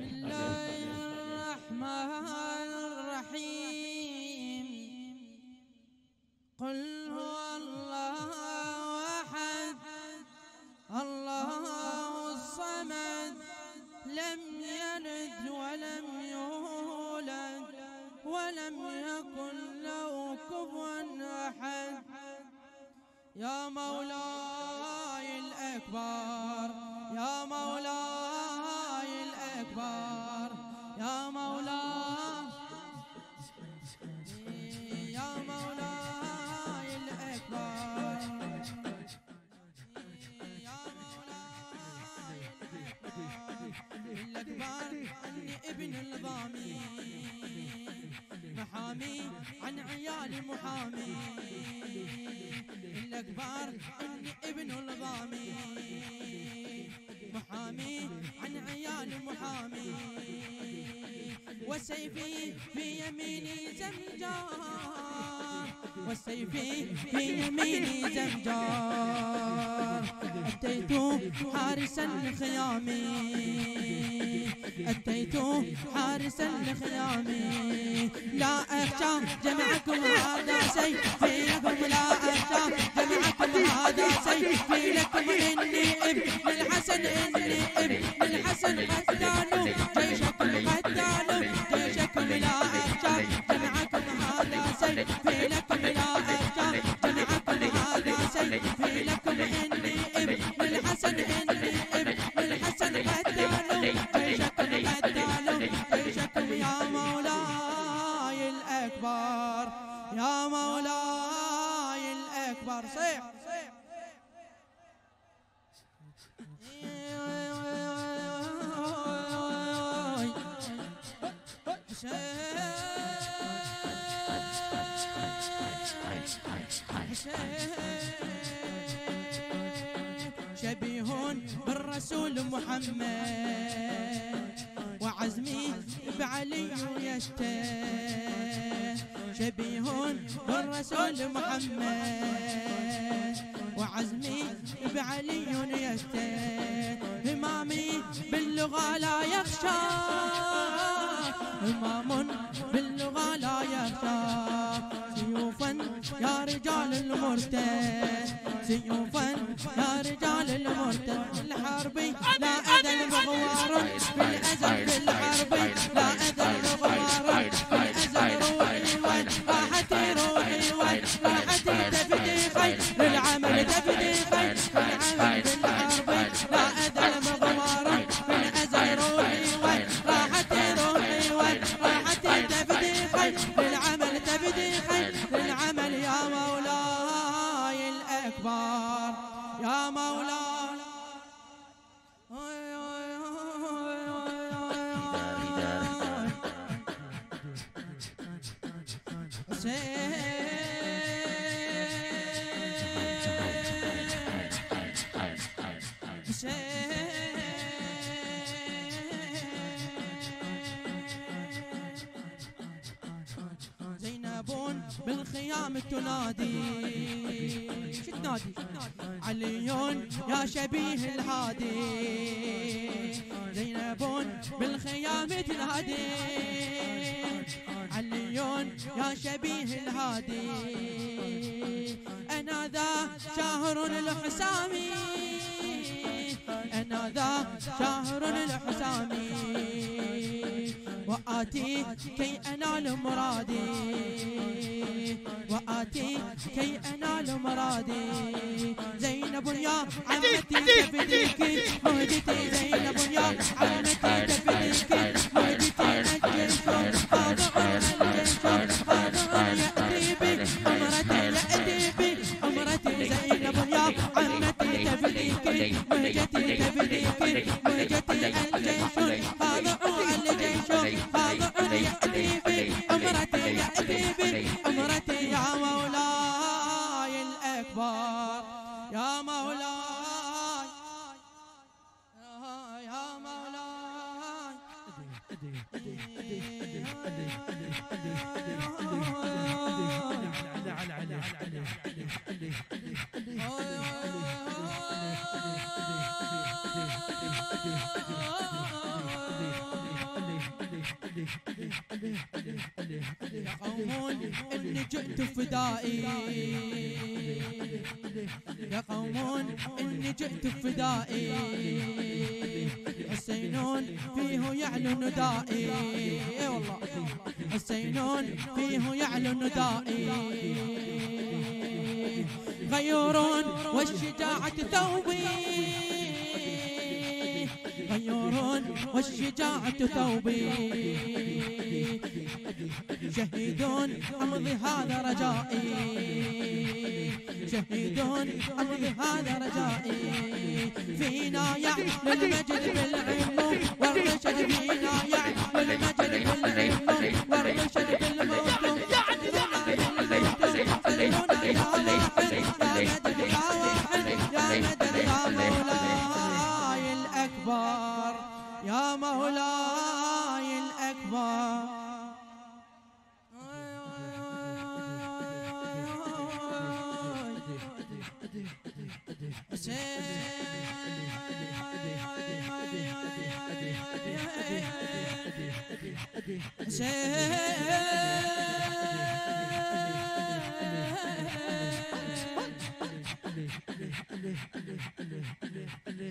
الله الرحمن الرحيم قل هو الله أحد الله الصمد لم يلد ولم يولد ولم يكن له كفوا أحد. يا مولاي الأكبر يا مولاي الأكبر يا مولاي يا مولاي الأكبر يا مولاي الأكبر أني ابن الضامي محامي عن عيالي محامي الأكبر إني ابن الضامي محامي عن عيال محامي وسيفي في يميني زمجار وسيفي في يميني زمجار أتيت حارسا لخيامي أتيت حارسا لخيامي لا أخشى جمعكم هذا سيفي لكم لا أخشى جمعكم هذا سيفي لكم إني ابن الحسن إني ابن الحسن قتلوا جيشكم قتلوا جيشكم لا أخشى جمعكم هذا سيفي لكم لا أخشى جمعكم هذا سيفي لكم إني ابن الحسن إني ابن الحسن قتلوا جيشكم قتلوا جيشكم يا مولاي الأكبر يا مولاي الأكبر صيح شبيه بالرسول محمد وعزمي بعلي يشتهي شبيه بالرسول محمد وعزمي بعلي يشتهي همامي باللغة لا يخشى همام باللغة لا يخشى سيوفا يا رجال المرتد سيوفا يا رجال المرتد الحربي لا أذل مغوار في الأزل الحربي لا أذل مغوار في الأزل روحي وين راحتي روحي وين راحتي تفدي خير للعمل تفدي خير للعمل بالحربي لا أذل مغوار في الأزل روحي وين راحتي روحي وين راحتي تفدي خير للعمل تفدي خير للعمل يا مولاي الأكبر يا مولاي زينب بالخيام تنادي شتنادي علي يا شبيه الهادي زينب بالخيام تنادي علي يا شبيه الهادي أنا ذا شاهر الحسامي أنا ذا شاهر الحسامي وآتي كي أنال مرادي وآتي كي أنال مرادي زينب يا عمتي تفديك مهدتي زينب يا عمتي تفديك مهدتي الجيش خاضع الجيش خاضع يأتي بي أمرتي يأتي بي أمرتي زينب يا عمتي تفديك مهدتي تفديك مهدتي الجيش خاضع أمرتي يا أبيبي أمرتي يا مولاي الأكبر يا مولاي يا مولاي قومون إني جئت فدائي، يا قومون إني جئت فدائي، حسينون فيه يعلو ندائي، اي والله حسينون فيه يعلو ندائي، غيورون والشجاعة ثوبي، غيورون والشجاعة ثوبي، شهيدون أمضي هذا رجائي، شهيدون أمضي هذا رجائي، فينا يعلو المجد بالعلم والرشد، فينا يعلو المجد بالعلم والرشد بالموت، سلونا يا واحد يا مدد يا واحد يا مدد يا مولاي الأكبر، يا مولاي الأكبر.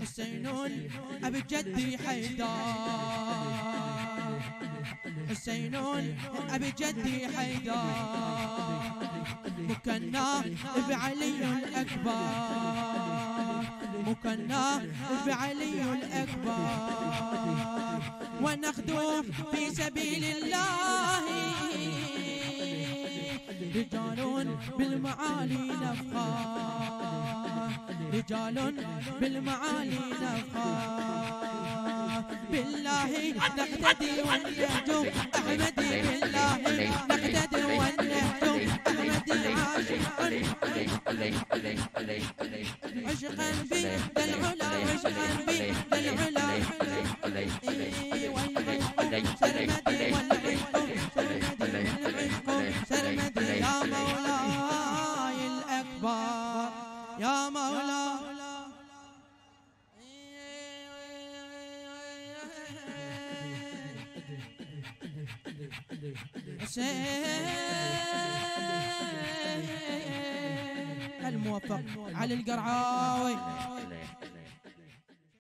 حسينون أبي جدي حيدار، حسينون أبي جدي حيدار، مكناه بعلي الأكبر، مكناه بعلي الأكبر، ونخدوه في سبيل الله، رجال بالمعالي نفخار، رجال بالمعالي نفخار، بالله نقتدي ونهجم أحمدي، بالله نقتدي ونهجم أحمدي، عشقا بي للعلا، عشقا بي للعلا، والعشق سرمدي، والعشق يا مولا. الموفق علي القرعاوي.